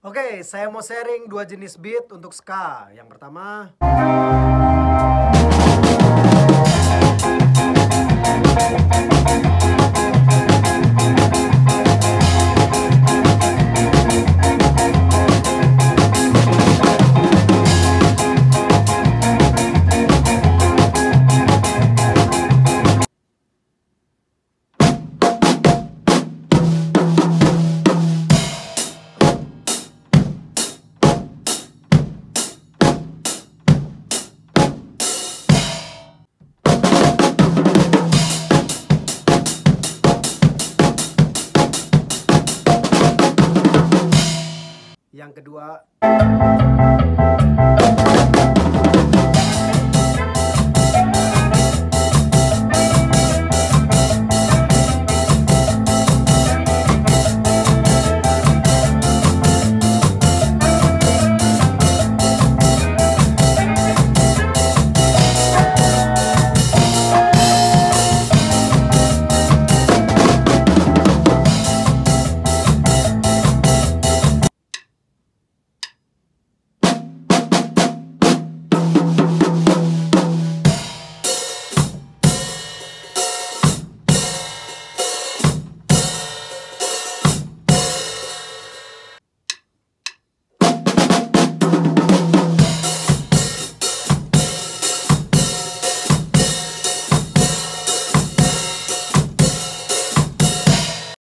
Oke, saya mau sharing dua jenis beat untuk ska. Yang pertama, yang kedua